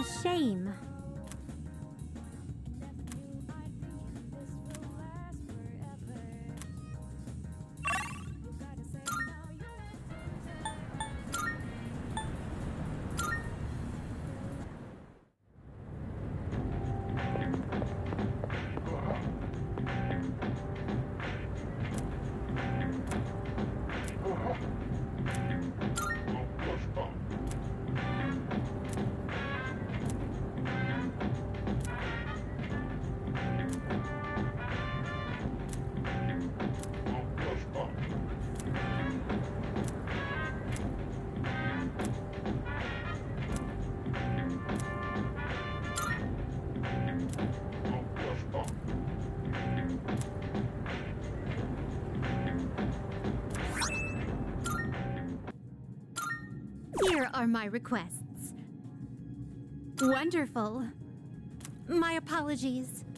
A shame. Here are my requests. Wonderful. My apologies.